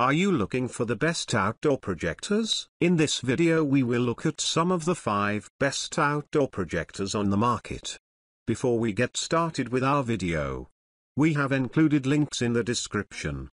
Are you looking for the best outdoor projectors? In this video we will look at some of the 5 best outdoor projectors on the market. Before we get started with our video, we have included links in the description.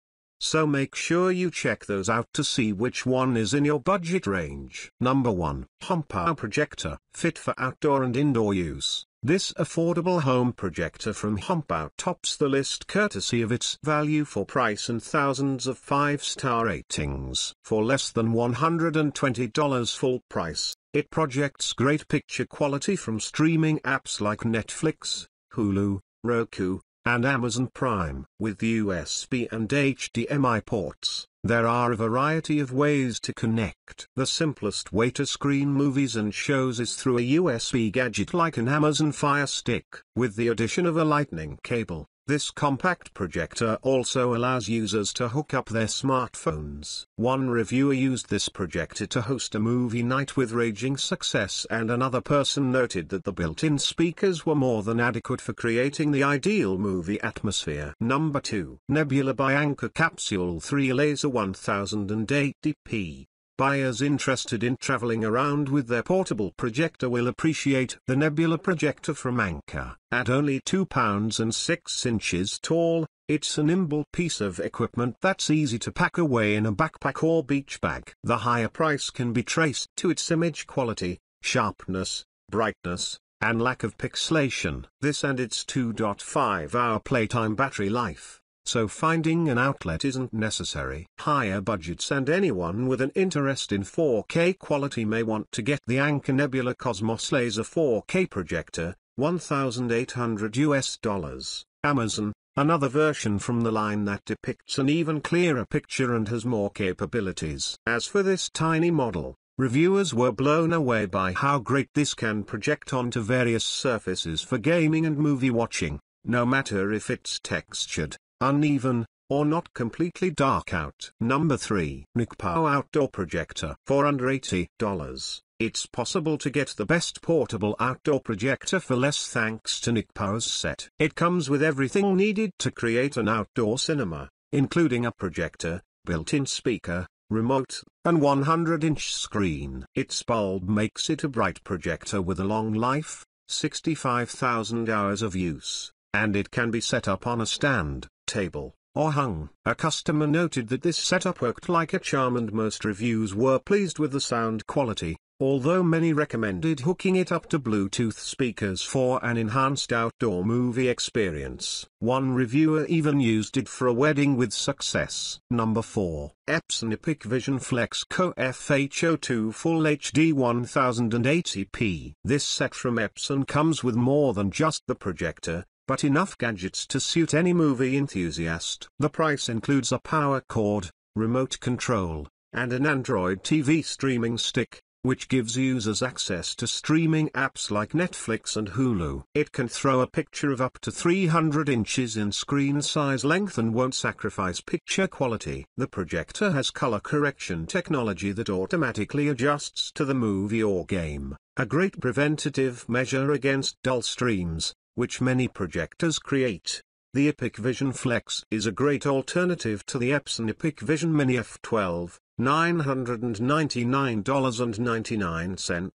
So make sure you check those out to see which one is in your budget range. Number 1. Hompower Projector, fit for outdoor and indoor use. This affordable home projector from Humpout tops the list courtesy of its value for price and thousands of 5-star ratings. For less than $120 full price, it projects great picture quality from streaming apps like Netflix, Hulu, Roku, and Amazon Prime. With USB and HDMI ports, there are a variety of ways to connect. The simplest way to screen movies and shows is through a USB gadget like an Amazon Fire Stick. With the addition of a lightning cable, this compact projector also allows users to hook up their smartphones. One reviewer used this projector to host a movie night with raging success, and another person noted that the built-in speakers were more than adequate for creating the ideal movie atmosphere. Number 2. Nebula by Anker Capsule 3 Laser 1080p. Buyers interested in traveling around with their portable projector will appreciate the Nebula projector from Anker. At only 2 pounds and 6 inches tall, it's a nimble piece of equipment that's easy to pack away in a backpack or beach bag. The higher price can be traced to its image quality, sharpness, brightness, and lack of pixelation. This and its 2.5-hour playtime battery life, so finding an outlet isn't necessary. Higher budgets and anyone with an interest in 4K quality may want to get the Anker Nebula Cosmos Laser 4K projector, $1,800 Amazon, another version from the line that depicts an even clearer picture and has more capabilities. As for this tiny model, reviewers were blown away by how great this can project onto various surfaces for gaming and movie watching, no matter if it's textured, uneven, or not completely dark out. Number 3. Nikpao Outdoor Projector. For under $80, it's possible to get the best portable outdoor projector for less thanks to Nikpao's set. It comes with everything needed to create an outdoor cinema, including a projector, built-in speaker, remote, and 100-inch screen. Its bulb makes it a bright projector with a long life, 65,000 hours of use, and it can be set up on a stand, table, or hung. A customer noted that this setup worked like a charm, and most reviews were pleased with the sound quality, although many recommended hooking it up to Bluetooth speakers for an enhanced outdoor movie experience. One reviewer even used it for a wedding with success. Number 4. Epson Epic Vision Flex CO-FH02 Full HD 1080p. This set from Epson comes with more than just the projector, but enough gadgets to suit any movie enthusiast. The price includes a power cord, remote control, and an Android TV streaming stick, which gives users access to streaming apps like Netflix and Hulu. It can throw a picture of up to 300 inches in screen size length and won't sacrifice picture quality. The projector has color correction technology that automatically adjusts to the movie or game, a great preventative measure against dull streams, which many projectors create. The EpiqVision Flex is a great alternative to the Epson Epic Vision Mini F12, $999.99.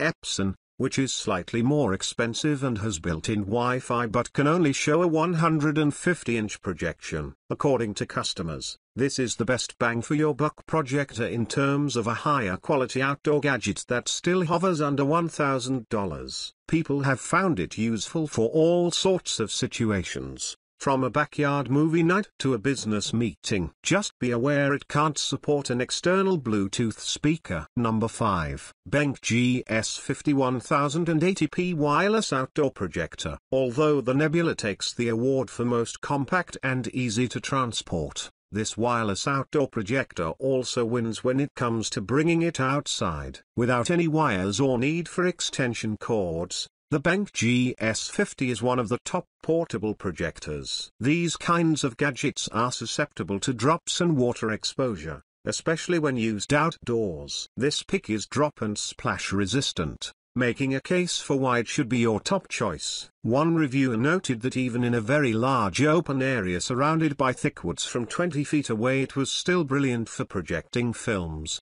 Epson, which is slightly more expensive and has built-in Wi-Fi but can only show a 150-inch projection. According to customers, this is the best bang for your buck projector in terms of a higher quality outdoor gadget that still hovers under $1,000. People have found it useful for all sorts of situations, from a backyard movie night to a business meeting. Just be aware it can't support an external Bluetooth speaker. Number 5. BenQ GS50 1080p Wireless Outdoor Projector. Although the Nebula takes the award for most compact and easy to transport, this wireless outdoor projector also wins when it comes to bringing it outside. Without any wires or need for extension cords, the BenQ GS50 is one of the top portable projectors. These kinds of gadgets are susceptible to drops and water exposure, especially when used outdoors. This pick is drop and splash resistant, making a case for why it should be your top choice. One reviewer noted that even in a very large open area surrounded by thick woods from 20 feet away, it was still brilliant for projecting films,